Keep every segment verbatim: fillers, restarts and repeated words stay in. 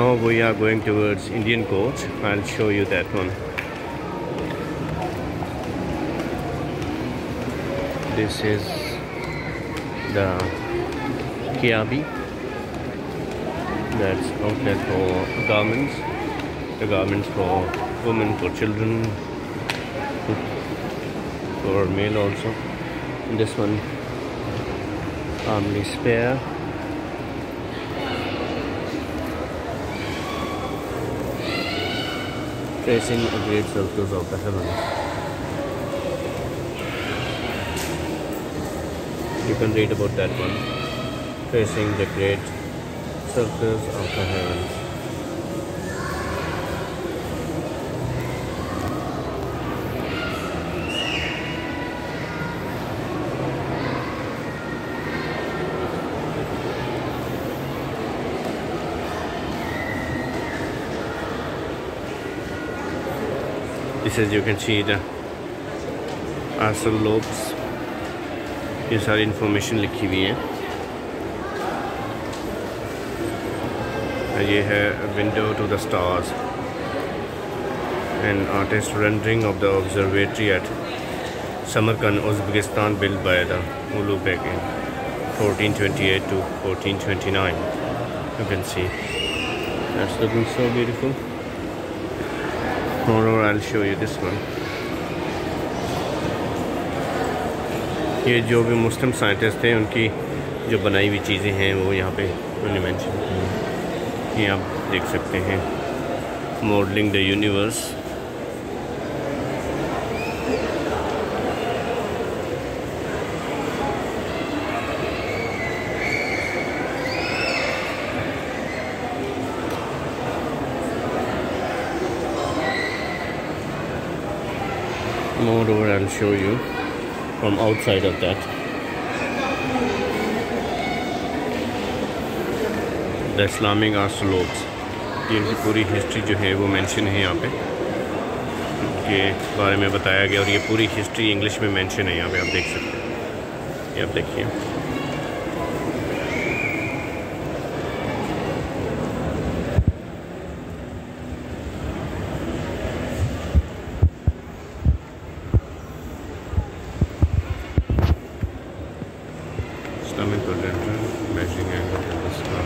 Now we are going towards Indian coast. I'll show you that one. This is the Kiabi. That's outlet for garments. The garments for women, for children, for male also. And this one, Amiswear. Tracing the great circles of the heavens. You can read about that one. Tracing the great circles of the heavens. This is, you can see the astrolopes. ये सारी information लिखी हुई है. ये है window to the stars. An artist rendering of the observatory at Samarkand, Uzbekistan, built by the Ulugbek in fourteen twenty-eight to fourteen twenty-nine. You can see that's looking so beautiful. Tomorrow I'll show you this one. ये जो भी मुस्लिम scientist थे उनकी जो बनाई हुई चीज़ें हैं वो यहाँ पे उन्हें मेंशन की हैं. ये आप देख सकते हैं, modelling the universe. Moreover, I'll show you from outside of that. The Islamic astrolopes. इनकी पूरी हिस्ट्री जो है वो मेंशन है यहाँ पे, के बारे में बताया गया. और ये पूरी हिस्ट्री इंग्लिश में मेंशन है यहाँ पे, आप देख सकते हैं. ये आप देखिए, measuring angle of the star.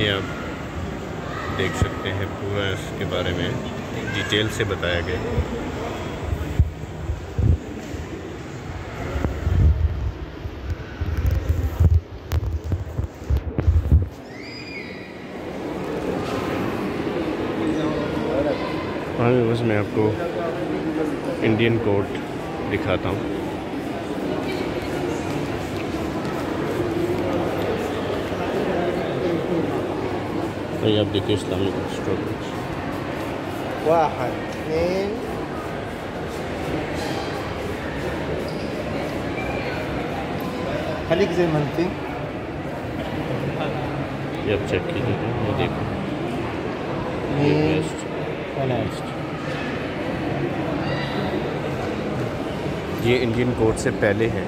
ये आप देख सकते हैं, पूरा इसके बारे में डिटेल से बताया गया है. हाँ व्यूअर्स, मैं आपको इंडियन कोर्ट दिखाता हूँ. तो ये आप देखिए इस्लामिक स्ट्रोक्स. वाह, खाली किसे मनती. ये आप चेक कीजिए, ये देखो ये इंडियन कोर्ट से पहले है.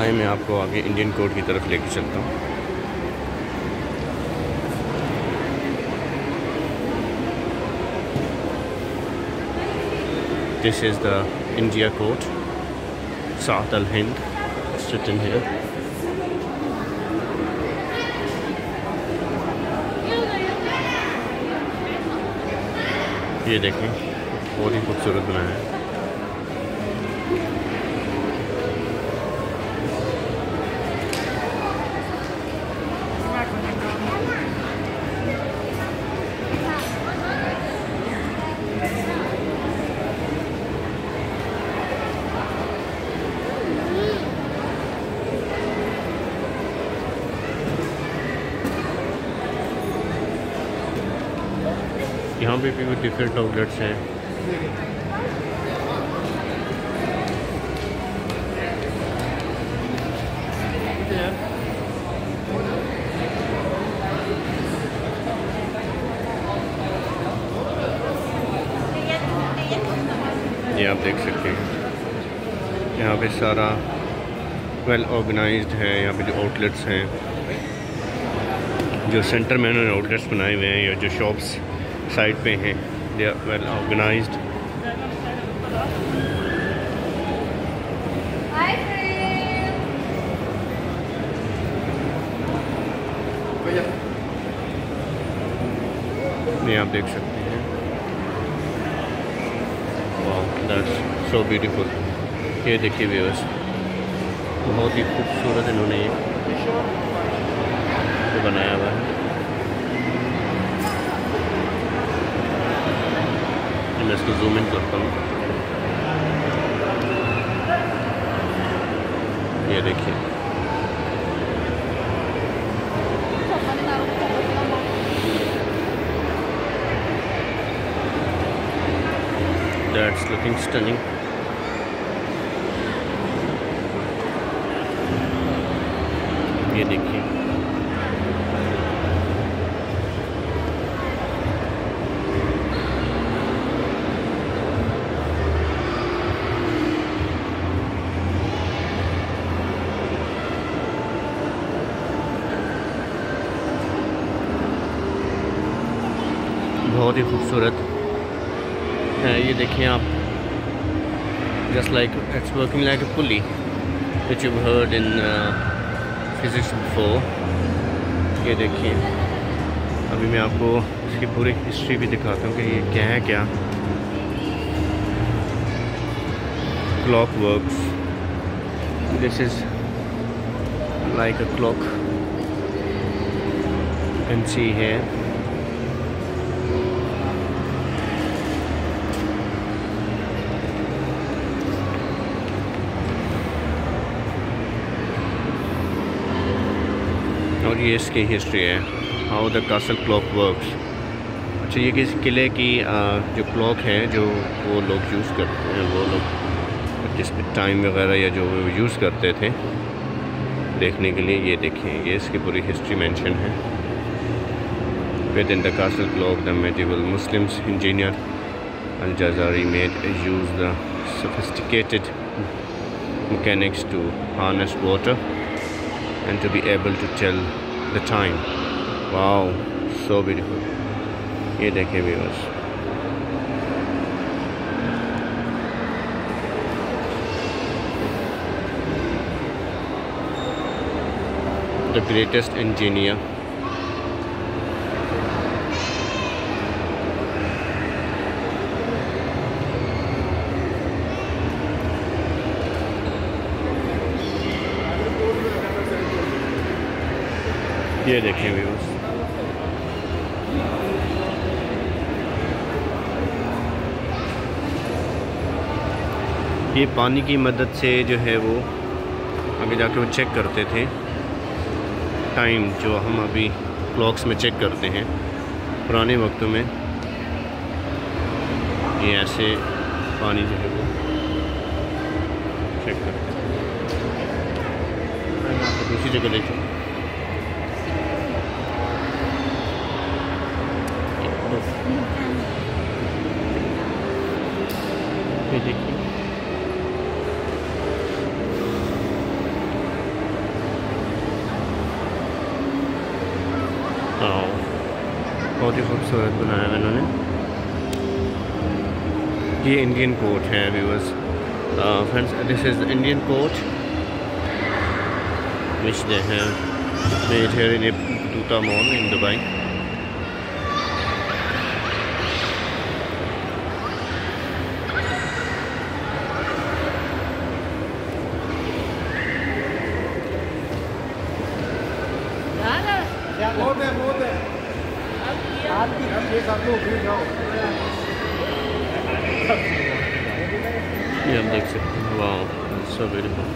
आइए मैं आपको आगे इंडियन कोर्ट की तरफ लेके चलता हूँ. This is the India court, south अल हिंद, स्टिटन हियर. ये देखें, बहुत ही खूबसूरत बनाया है. यहाँ पे भी डिफरेंट आउटलेट्स हैं. ये आप देख सकते हैं. यहाँ पे सारा वेल ऑर्गेनाइज्ड है। यहाँ पे जो आउटलेट्स हैं, जो सेंटर में उन्होंने आउटलेट्स बनाए हुए हैं या जो शॉप्स साइड पे हैं, दे आर वेल ऑर्गेनाइज्ड। आप देख सकते हैं, वाह दैट्स सो ब्यूटीफुल। ये देखिए व्यूअर्स, बहुत ही खूबसूरत इन्होंने ये बनाया हुआ है। मैं इसको जूम इन करता हूँ, ये देखिए that's looking stunning। ये देखिए बहुत ही खूबसूरत है। ये देखिए आप, just like it's working like a pulley which you've heard in uh, physics before। ये देखिए, अभी मैं आपको इसकी पूरी हिस्ट्री भी दिखाता हूँ कि ये क्या है। क्या clock works, this is like a clock, you can see here। और ये इसकी हिस्ट्री है, how the castle clock works. अच्छा, ये किस किले की जो क्लॉक है जो वो लोग यूज़ करते हैं, वो लोग जिसमें टाइम वगैरह या जो यूज़ करते थे देखने के लिए। ये देखिए, ये इसकी पूरी हिस्ट्री मेंशन है। Within the castle clock the medieval Muslims engineer अल-जज़ारी made use the sophisticated mechanics to harness water and to be able to tell the time। wow so beautiful। ye dekhiye viewers, the greatest engineer ये देखिए views. ये पानी की मदद से जो है वो आगे जाके वो चेक करते थे टाइम, जो हम अभी क्लॉक्स में चेक करते हैं। पुराने वक्तों में ये ऐसे पानी जो है वो चेक करते थे। दूसरी जगह देखिए, ये देखिए बहुत ही खूबसूरत बनाया है इन्होंने। ये इंडियन कोर्ट है viewers, friends this is the Indian court which they have made here in Ibn Battuta mall in Dubai. ये हम देख सकते हैं, वाह so beautiful.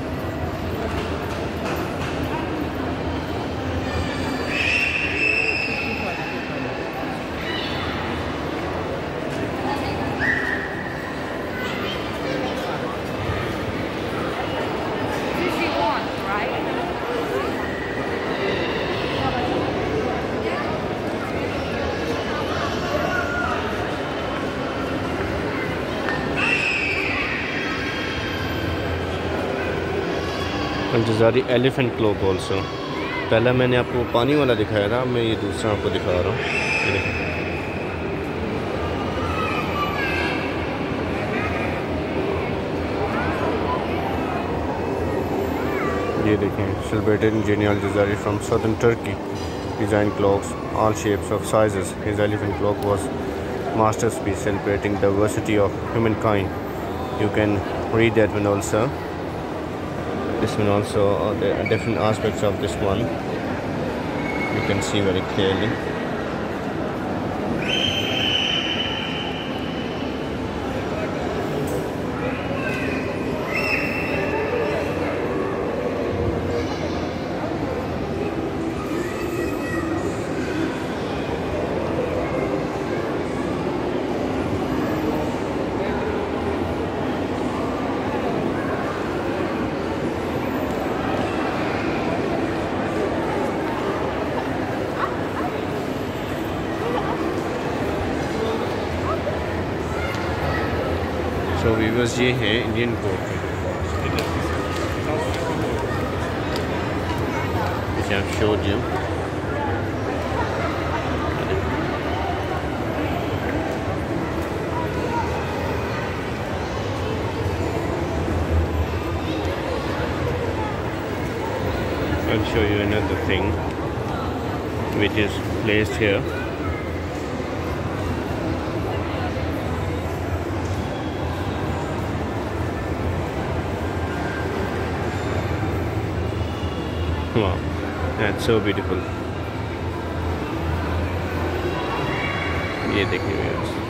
al-jazari elephant clock also. पहला मैंने आपको पानी वाला दिखाया था, मैं ये दूसरा आपको दिखा रहा हूँ। ये देखें, celebrated engineer al-jazari from southern Turkey, designed clocks all shapes of sizes. His elephant clock was masterpiece celebrating diversity of humankind. You can read that one also. This one also, uh, there are different aspects of this one. You can see very clearly. तो viewers, ये है Indian court which I showed you. I'll show you another thing which is placed here. Wow, that's so beautiful. ये देखिए।